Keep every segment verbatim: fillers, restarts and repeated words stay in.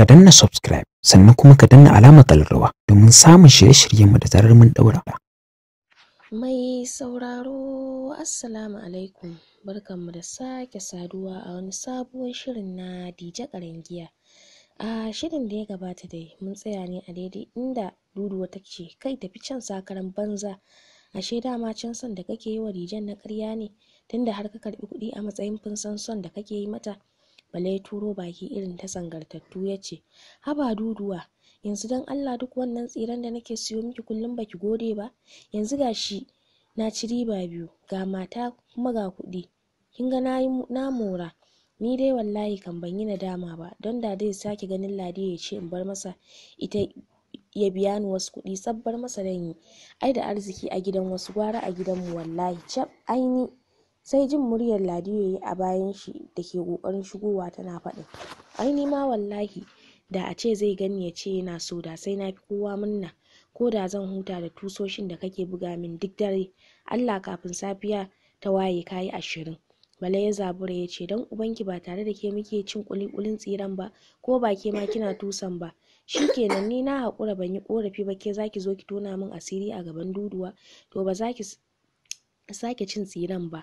ka danna subscribe sannan kuma ka danna alamar ƙararrawa domin samun shirye-shiryenmu da zarar mun daura. Mai sauraro, assalamu alaikum, barkanmu da sake saduwa a wani sabuwar shirin na Dije Karangiya. A shirin da ya gabata dai mun tsaya ne a daidai inda Duduwa take kai tafi can sakaran banza, ashe dama can son da kake yi wa Dijen na ƙarya ne, tunda har ka karɓi kuɗi a matsayin fansan son da kake yi mata. Bala ya turo baki irin ta sangartattu ya ce, haba Duduwa, yanzu don Allah duk wannan tsiran da nake siyo miki kullum baki gode ba? Yanzu gashi na ci riba biyu, ga mata kuma ga kuɗi. Kin ga na mora. Ni dai wallahi kan ban yi nadama ba, don da dai sake ganin Ladi ya ce in bar masa ita ya biya ni wasu kuɗi sabbar masa dan yi. Ai da arziki a gidan wasu gwara a gidanmu wallahi. Cab aini. Sai jin muryar Ladiyo yayi a bayan shi da ke ƙoƙarin shigowa tana faɗin, ai ni ma wallahi da a ce zai gani ya ce yana so da sai na fi kowa murna, ko da zan huta da tusoshin da kake buga min duk dare. Allah kafin safiya ta waye kayi ashirin. Bala ya zabura ya ce, don ubanki ba tare da ke muke cin ƙuliƙulin tsiran ba, ko ba ke ma kina tusan ba? Shikenan ni na haƙura, ban yi ƙorafi ba, ke zaki zo ki tona min asiri a gaban Duduwa? To ba za ki sake cin tsiran ba,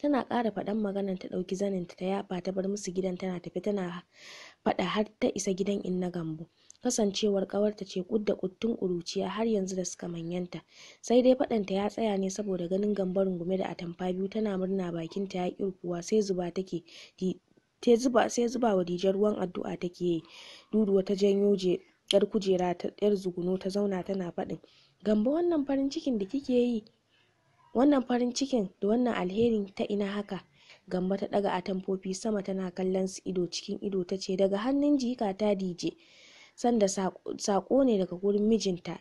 Tana ƙara faɗan maganar ta ɗauki zaninta ta yafa ta bar musu gidan, tana tafi tana faɗa har ta isa gidan Inna Gambo. Kasancewar ƙawarta ce kud da kuttun ƙuruciya har yanzu da suka manyanta, sai dai faɗanta ya tsaya ne saboda ganin Gambo rungume da atamfa biyu tana murna, bakinta ya ƙi rufuwa sai zuba take ta zuba sai zuba wa Dije ruwan addu'a take yi. Duduwa ta janyo je ƴar kujera ta ƴar zuguno ta zauna tana faɗin, Gambo wannan farin cikin da kike yi, wannan farin cikin da wannan alherin ta ina haka? Gambo ta daga atamfofi sama tana kallon su ido cikin ido, ta ce, daga hannun jikata Dije, sanda sako ne daga gurin mijinta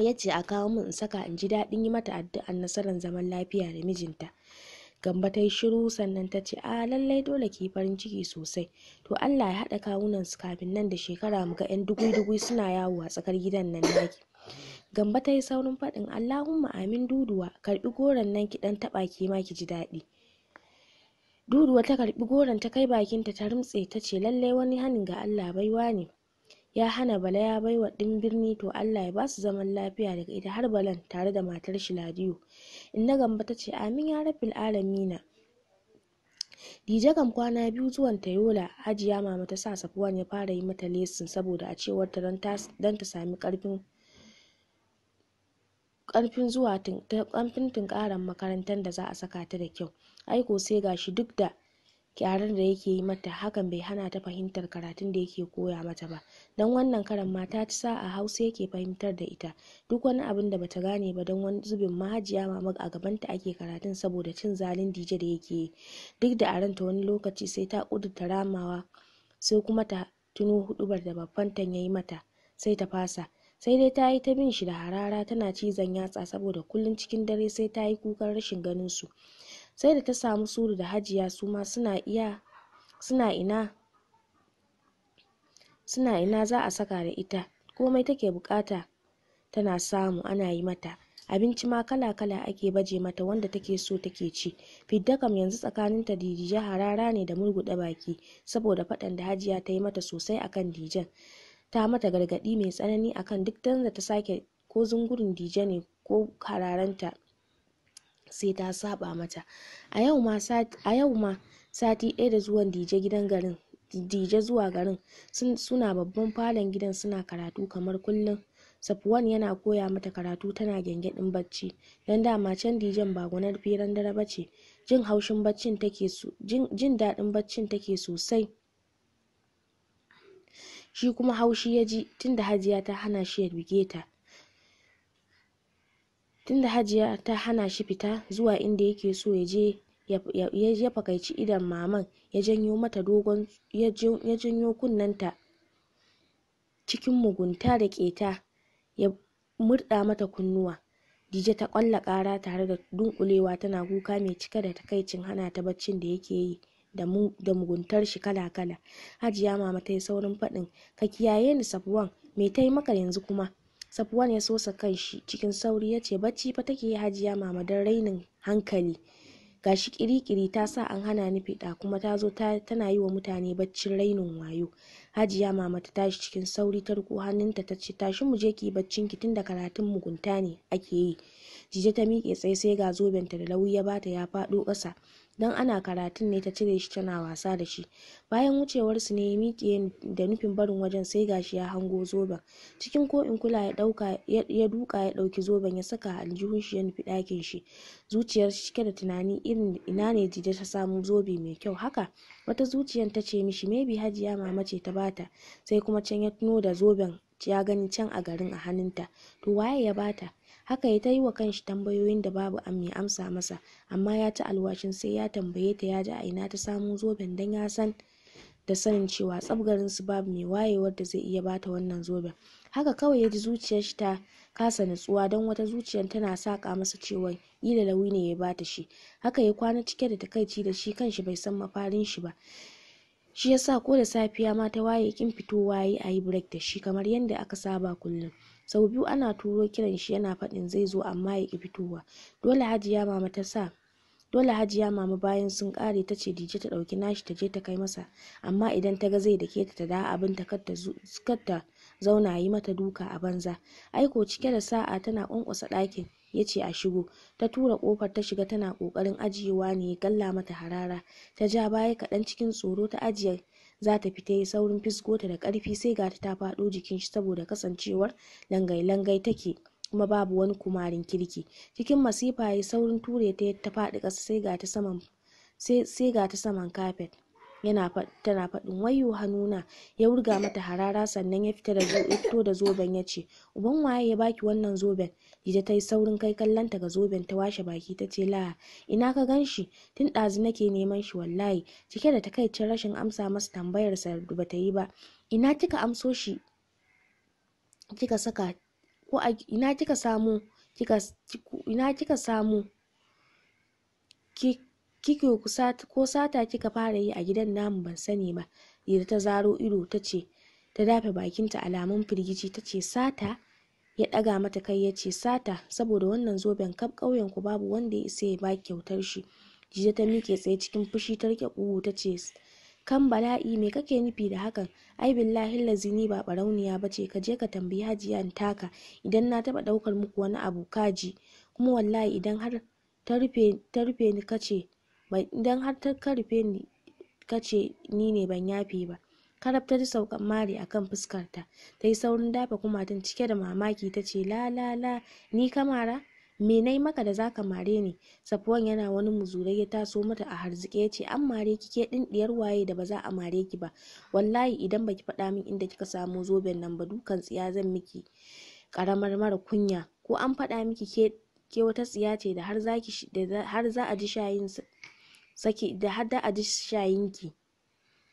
ya ce a kawo min in saka in ji daɗin yi mata addu'an nasarar zaman lafiya da mijinta. Gambo ta yi shiru sannan ta ce, a lallai dole ki yi farin ciki sosai, to Allah ya haɗa kawunan su kafin nan da shekara mu ga ƴan dugui-dugui suna yawo a tsakar gidan nan naki. Gambo ta yi saurin faɗin, Allahumma amin Duduwa, karɓi goron nan ki ɗan taɓa ki ma ki ji daɗi. Duduwa ta karɓi goron ta kai bakinta ta rumtse, ta ce, lallai wani hanin ga Allah baiwa ne, ya hana Bala ya baiwa ɗin birni, to Allah ya ba su zaman lafiya daga ita har Balan tare da matar shi Ladiyo. Inna Gambo ta ce, amin ya rabbil alamina. Dije kam kwana biyu zuwan ta Yola, Hajiya Mama ta sa Safuwan ya fara yi mata lesson saboda a cewar ta don ta sami ƙarfin ƙarfin zuwa ƙarfin tunkaran makarantar da za a saka ta da kyau. Aiko sai gashi duk da kyarar da yake yi mata, hakan bai hana ta fahimtar karatun da yake koya mata ba. Don wannan karan ma ta ci sa'a, Hausa yake fahimtar da ita, duk wani abin da bata gane ba. Don wani zubin ma Hajiya Mama a gabanta ake karatun saboda cin zalin Dije da yake yi. Duk da a ranta wani lokaci sai ta ƙudurta ramawa, sai kuma ta tuno huɗubar da baffanta ya yi mata sai ta fasa. Sai dai ta yi ta bin shi da harara tana cizon yatsa saboda kullum cikin dare sai ta yi kukan rashin ganin su. Sai da ta samu Suru da Hajiya su ma suna iya suna ina suna ina za a saka da ita, komai take bukata tana samu ana yi mata. Abinci ma kala-kala ake baje mata, wanda take so take ci. Fidda kam yanzu tsakaninta da Dije harara ne da murguɗa baki saboda faɗan da Hajiya ta yi mata sosai akan Dijen. Ta mata gargaɗi mai tsanani akan duk da ta sake ko zungurin Dije ne ko hararanta sai ta saba mata. A yau ma sati ɗaya da zuwan Dije gidan garin Dije zuwa garin suna babban falon gidan suna karatu kamar kullum. Safuwan yana koya mata karatu tana gyangyaɗin bacci, don dama can Dijen ba gwanar firan dare ba ce. Jin haushin baccin take jin daɗin baccin take sosai, shi kuma haushi ya ji tunda Hajiya ta hana shi ya buge ta tunda Hajiya ta hana shi fita zuwa inda yake so ya je. Ya fakaici idan maman ya janyo mata dogon ya janyo kunnanta cikin mugunta da ƙeta, murda mata kunnuwa. Dije ta kwalla kara tare da dunkulewa tana kuka mai cika da takaicin hana ta baccin da yake yi da mu da muguntar shi kala kala. Hajiya mama tayi saurin fadin, "Ka kiyaye ni Safwan, me tayi maka yanzu kuma?" Safwan ya sosa kanshi cikin sauri yace, "Bacci fa take yi Hajiya mama dan rainin hankali. Gashi kirikiri ta sa an hana ni fida kuma tazo ta tana yi wa mutane baccin rainin wayo." Hajiya mama ta tashi cikin sauri ta riko hannunta tace, "Tashi mu je ki baccin ki tunda karatun mugunta ne ake yi." Dije ta miƙe tsaye sai ga zobenta da lauyi ya bata ya fado ƙasa. Dan ana karatun ne ta cire shi tana wasa da shi. Bayan wucewar su ne miƙe da nufin barin wajen sai gashi ya hango zoben. Cikin ko in kula ya dauka ya duka ya dauki zoben ya saka aljihun shi ya nufi ɗakin shi. Zuciyar shi cike da tunani irin ina ne Dije ta samu zobe mai kyau haka. Wata zuciyar ta ce mishi maybe Hajiya mama ce ta bata. Sai kuma can ya tuno da zoben ya gani can a garin a hannunta. To waye ya bata? Haka ya tayi wa kanshi tambayoyin da babu an mai amsa masa, amma ya ci alwashin sai ya tambaye ta ya ji a ina ta samu zoben dan ya san da sanin cewa tsabgarin su babu mai wayewar da zai iya bata wannan zoben. Haka kawai ya ji zuciyar shi ta kasa natsuwa don wata zuciyar tana saka masa cewa ila lawi ne ya bata shi. Haka ya kwana cike da takaici da shi kanshi bai san mafarin shi ba. Shi yasa ko da safiya ma ta waye kin fitowa yayi ayi break da shi kamar yanda aka saba kullum. Sau biyu ana turo kiran shi yana fadin zai zo amma ya ki fitowa. Dole Hajiya mama ta sa Dole Hajiya mama bayan sun kare tace Dije ta dauki nashi ta je ta kai masa, amma idan ta ga zai dake ta ta da abin ta katta zauna yi mata duka a banza. Aiko cike da sa'a tana kunkusa dakin yace a shigo. Ta tura kofar ta shiga tana kokarin ajiyewa ne galla mata harara. Ta ja baya kadan cikin tsoro ta ajiye za ta fita yi saurin fiskota da karfi sai ga ta faɗo jikin shi saboda kasancewar langai-langai take kuma babu wani kumarin kirki. Cikin masifa yi saurin ture ta ta faɗi ƙasa sai ga ta saman sai sai ga ta saman carpet yana tana faɗin wayyo hannuna. Ya wurga mata harara sannan ya fita da ya fito da zoben yace, "Uban waye ya baki wannan zoben?" Dije tayi saurin kai kallanta ga zoben ta washe baki tace, "La, ina ka ganshi? Tun dazu nake neman shi wallahi." Cike da takaicin rashin amsa masa tambayar sa bata yi ba. "Ina kika amso shi? Kika saka ko ina kika samu? Kika ina kika samu? Ki kike ko sata kika fara yi a gidan namu ban sani ba." Dije ta zaro ido tace ta dafe bakinta alamun firgici tace, "Sata?" Ya daga mata kai yace, "Sata saboda wannan zoben kaf kauyen ku babu wanda ya isa ya baki kyautar shi." Dije ta mike tsaye cikin fushi ta rike kugu tace, "Kan bala'i me kake nufi da hakan? Ai billahi lazini ba barauniya bace. Ka je ka tambayi hajiyan taka idan na taba daukar muku wani abu kaji. Kuma wallahi idan har ta rufe ta rufe ni kace bai idan har ta karfe ni kace ni ne ban yafe ba." Karabta da saukan mari akan fuskarta tayi saurin dafa kumatun cike da mamaki tace, "La la la, ni kamara? Me nayi maka da zaka mare ni?" Safwan yana wani muzurai ya taso mata a harzike yace, "An mare ki ke din diyar waye da ba za a mare ki ba? Wallahi idan baki faɗa min inda kika samu zoben nan ba dukan tsiya zan miki karamar mara kunya. Ko an faɗa miki ke ke wata tsiya ce da har zaki da har za a ji shayin saki da har da a ji shayin ki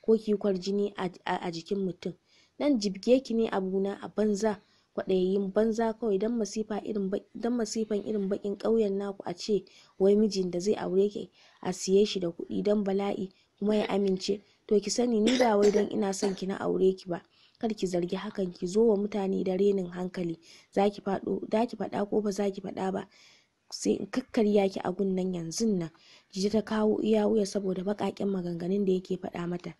ko kikwar jini a jikin mutum. Nan jibge ki ne abuna a banza, kwaɗayin banza kawai dan masifa irin dan masifan irin bakin kauyen naku a ce wai mijin da zai aure ki a siye shi da kuɗi dan bala'i kuma ya amince. To ki sani ni ba wai dan ina son ki na aure ki ba. Kar ki zargi hakan ki zo wa mutane da renin hankali. Zaki faɗo, zaki faɗa ko ba zaki faɗa ba. Sai in kakkarya ki a gunnan yanzun nan." Dije ta kawo iya wuya saboda bakaken maganganun da yake faɗa mata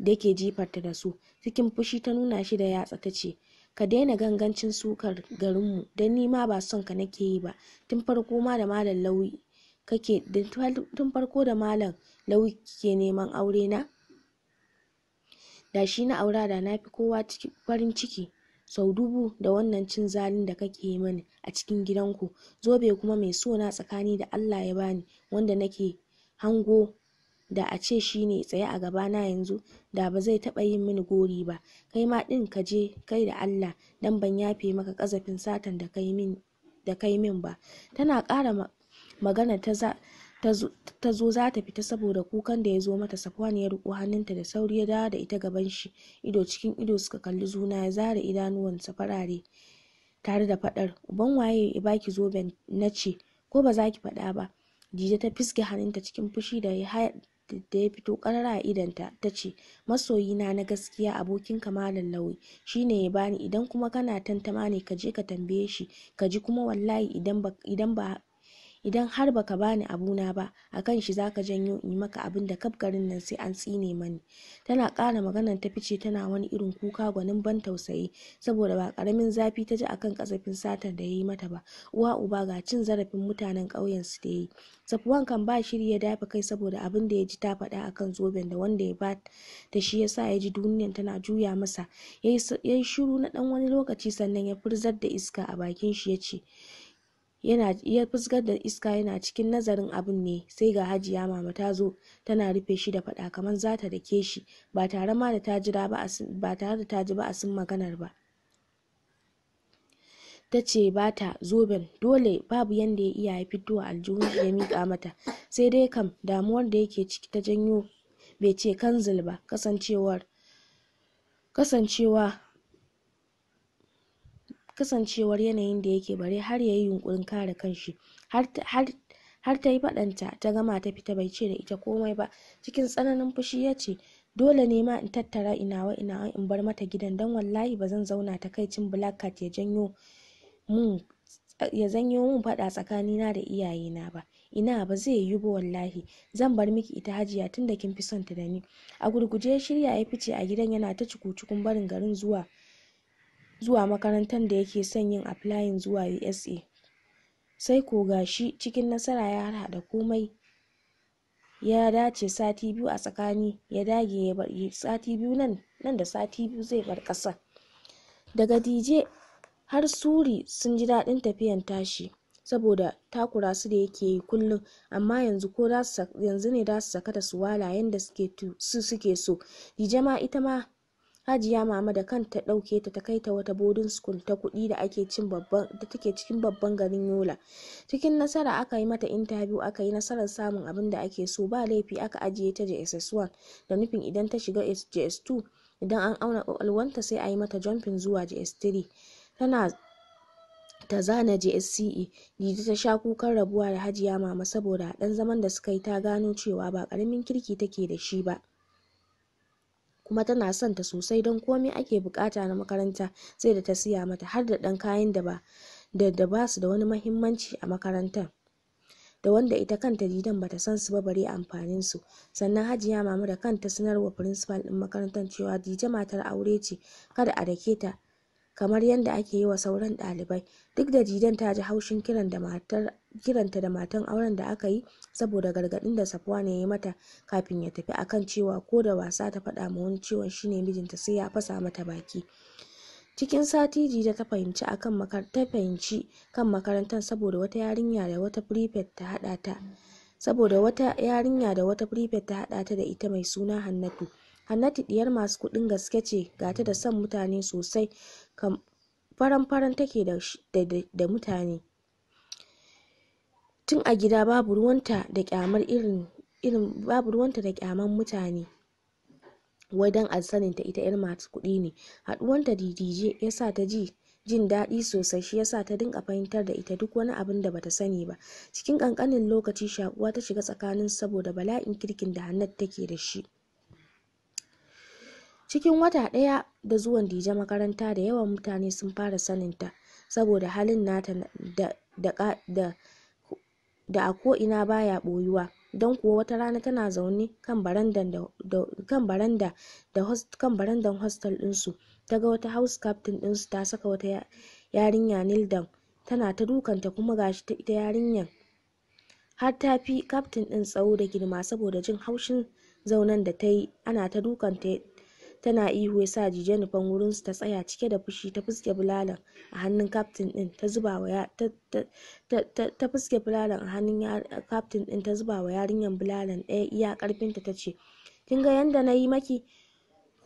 da yake jifarta da su. Cikin fushi ta nuna shi da yatsa tace, "Ka daina gangancin sukar garinmu dan ni ma ba son ka nake yi ba. Tun farko ma da malam Lawi kake tun farko da malam Lawi kike neman aure na. Da shi na aura da na fi kowa cikin farin ciki sau dubu da wannan cin zalin da kake yi mani a cikin gidanku. Zobe kuma mai sona tsakani da Allah ya bani wanda nake hango da a ce shine tsaye a gaba na yanzu da ba zai taba yin mini gori ba. Kai ma din ka je kai da Allah dan ban yafe maka kazafin satan da kai min da kai min ba." Tana ƙara magana ta za ta zo za ta fita saboda kukan da ya zo mata. Safwan ya riko hannunta da sauri ya dawo da ita gaban shi, ido cikin ido suka kalli juna. Ya zare idanuwan sa farare tare da faɗar, uban waye ya baki zoben na ce, ko ba za ki faɗa ba? Dije ta fiske hannunta cikin fushi da ya da ya fito karara a idanta. Ta ce, masoyina na gaskiya abokin Malam Lawi shine ya bani, idan kuma kana tantama ne ka je ka tambaye shi ka ji, kuma wallahi idan ba idan ba idan har baka bani abuna ba akan shi zaka janyo in maka abin da kafgarin nan sai an tsine mani. Tana ƙara maganar ta fice tana wani irin kuka gwanin ban tausayi, saboda ba karamin zafi ta ji akan kasafin satar da yayi mata ba. Uwa uba ga cin zarafin mutanen ƙauyen su da yayi. Safwan kan ba shiri ya dafa kai saboda abin da ya ji ta faɗa akan zoben da wanda ya ba ta, shi yasa ya ji duniyar tana juya masa. Yayi shiru na dan wani lokaci sannan ya furzar da iska a bakin shi ya ce, yana ya fuskar da iska yana cikin nazarin abin ne, sai ga Hajiya Mama ta zo tana rufe shi da fada kamar za ta dake shi, ba tare ma da ta jira ba ba tare da ta ji ba asin maganar ba. Ta ce ba ta zoben, dole babu yanda ya iya fitowa aljihun ya mika mata, sai dai kam damuwar da yake ciki ta janyo bai ce kanzil ba, kasancewar kasancewa kasancewar yanayin da yake, bare har yayi yunkurin kare kanshi. Har har har ta yi faɗanta ta gama ta fita bai ce da ita komai ba. Cikin tsananin fushi ya ce, dole ne ma in tattara inawa inawa in bar mata gidan, dan wallahi ba zan zauna takaicin black cat ya janyo mun ya janyo mun faɗa tsakanina da iyayena ba. Ina ba zai yiwu ba wallahi, zan bar miki ita Hajiya tunda kin fi son ta da ni. A gurguje shirya ya fice a gidan, yana ta cuku-cukun barin garin zuwa zuwa makarantar da yake son yin applying zuwa U S A. Sai ko gashi cikin nasara ya harhaɗa komai ya dace. Sati biyu a tsakani ya dage ya bar sati biyu nan nan da sati biyu zai bar ƙasar. Daga Dije har Suri sun ji daɗin tafiyan tashi saboda takura su da yake yi kullum, amma yanzu ko yanzu ne za su saka su wala yanda suke su suke so. Dije ma ita ma Hajiya Mama da kanta ɗauke ta ta kai ta wata boarding school ta kuɗi da ake cin babban da take cikin babban garin Yola. Cikin nasara aka yi mata interview, aka yi nasarar samun abin da ake so. Ba laifi aka ajiye ta J S S one da nufin idan ta shiga J S S two idan an auna ƙwaƙwalwanta sai a yi mata jumping zuwa J S S three. Tana ta zana J S C E. Dije ta sha kukan rabuwa da Hajiya Mama saboda ɗan zaman da suka yi ta gano cewa ba ƙaramin kirki take da shi ba, kuma tana son ta sosai don komai ake bukata na makaranta sai da ta siya mata, har da dan kayan da ba da da ba su da wani muhimmanci a makarantar, da wanda ita kanta Didan bata san su ba bare amfanin su. Sannan Hajiya Mama da kanta sanarwa principal din makarantar cewa Dije matar aure ce, kada a dake ta kamar yadda ake yi wa sauran ɗalibai. Duk da Didan ta ji haushin kiran da matar kiranta da matan auren da aka yi saboda gargaɗin da Safwan ya yi mata kafin ya tafi akan cewa ko da wasa ta faɗa ma wani cewa shine mijinta sai ya fasa mata baki. Cikin sati Dije ta fahimci akan makarantar ta fahimci kan makarantar saboda wata yarinya da wata prefect ta haɗa ta saboda wata yarinya da wata prefect ta haɗa ta da ita mai suna Hannatu. Hannatu diyar masu kuɗin gaske ce, gata da son mutane sosai, kam faran-faran take da, da, da, da mutane. Tun a gida babu ruwanta da kyamar irin irin babu ruwanta da kyaman mutane. Wai dan an saninta ita yar masu kuɗi ne. Haɗuwanta da Dije ya sa ta ji jin daɗi sosai, shi yasa ta dinga fahimtar da ita duk wani abin da bata sani ba. Cikin ƙanƙanin lokaci shakuwa ta shiga tsakanin saboda bala'in kirkin da Hannatu take da shi. Cikin wata ɗaya da zuwan Dije makaranta, da yawan mutane sun fara saninta saboda halin nata da da da, da a ko'ina baya ɓoyuwa. Don kuwa wata rana tana zaune kan barandan da, da kan baranda da host, kan barandan hostel ɗinsu, ta ga wata house captain ɗinsu ta saka wata yarinya kneel down tana ta dukanta, kuma gashi ta ita yarinyar har ta fi captain ɗin tsawo da girma. Saboda jin haushin zaunen da ta yi ana ta dukanta tana ihu, ya sa Dije nufan wurin su ta tsaya cike da fushi. Ta fuske bulalan a hannun captain din ta zuba wa ta ta ta fuske bulalan a hannun captain din ta zuba wa yarinyan bulalan ɗaya iya karfinta. Ta ce, kin ga yanda nayi maki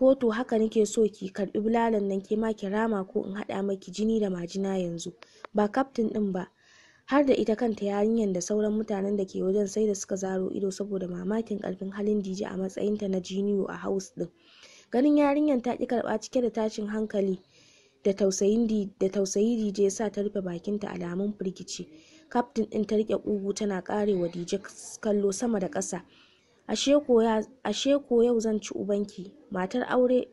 ko, to haka nake so ki karbi bulalan nan ke ma ki rama, ko in hada maki jini da majina yanzu. Ba captain din ba, har da ita kanta yarinyan da sauran mutanen da ke wajen sai da suka zaro ido saboda mamakin karfin halin Dije a matsayinta na jiniyo a house din. Ganin yarinyar ta ƙi karɓa cike da tashin hankali, da tausayin da tausayi Dije ya sa ta rufe bakinta alamun firgici. Captain din ta rike kugu tana karewa Dije kallo sama da ƙasa. Ashe ko ya ashe ko yau zan ci ubanki, matar aure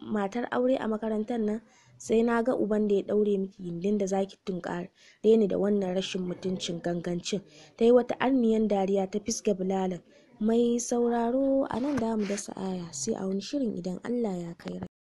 matar aure a makarantar nan, sai naga uban da ya daure miki gindin da zaki tunkare ni da wannan rashin mutuncin gangancin. Tayi wata arniyan dariya ta fisga bulalan. Mai sauraro, a nan da mu dasa aya, sai a wani shirin idan Allah ya kai.